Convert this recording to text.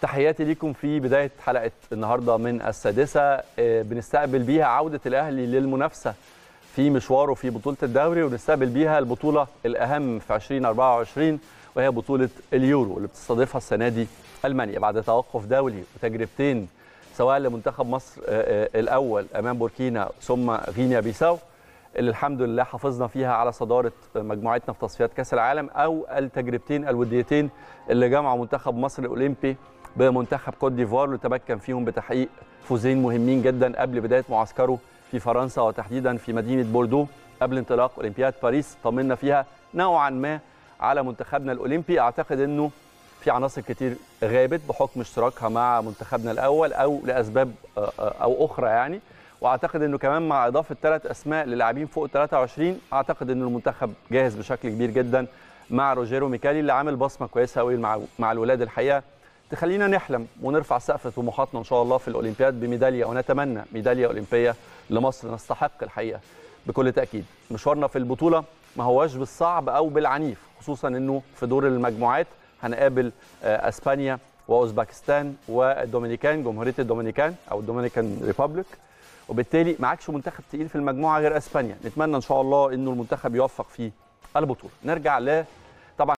تحياتي ليكم في بداية حلقة النهاردة من السادسة، بنستقبل بيها عودة الأهلي للمنافسة في مشواره في بطولة الدوري، ونستقبل بيها البطولة الأهم في 2024 وهي بطولة اليورو اللي بتستضيفها السنة دي ألمانيا بعد توقف دولي وتجربتين سواء لمنتخب مصر الأول أمام بوركينا ثم غينيا بيساو اللي الحمد لله حافظنا فيها على صدارة مجموعتنا في تصفيات كأس العالم، أو التجربتين الوديتين اللي جمعوا منتخب مصر الأولمبي بمنتخب كوت ديفوار وتمكن فيهم بتحقيق فوزين مهمين جدا قبل بداية معسكره في فرنسا وتحديدا في مدينة بوردو قبل انطلاق أولمبياد باريس. طمنا فيها نوعا ما على منتخبنا الأولمبي، أعتقد أنه في عناصر كتير غابت بحكم اشتراكها مع منتخبنا الأول أو لأسباب أو أخرى يعني، واعتقد انه كمان مع اضافه 3 اسماء للاعبين فوق 23 اعتقد انه المنتخب جاهز بشكل كبير جدا مع روجيرو ميكالي اللي عامل بصمه كويسه قوي مع الولاد الحقيقه تخلينا نحلم ونرفع سقف طموحاتنا ان شاء الله في الاولمبياد بميداليه، ونتمنى ميداليه اولمبيه لمصر نستحق الحقيقه بكل تاكيد. مشوارنا في البطوله ما هواش بالصعب او بالعنيف، خصوصا انه في دور المجموعات هنقابل اسبانيا واوزبكستان والدومينيكان، جمهوريه الدومينيكان او الدومينيكان ريبابليك، وبالتالي معكش منتخب تقيل في المجموعه غير اسبانيا. نتمنى ان شاء الله انه المنتخب يوفق في البطوله. نرجع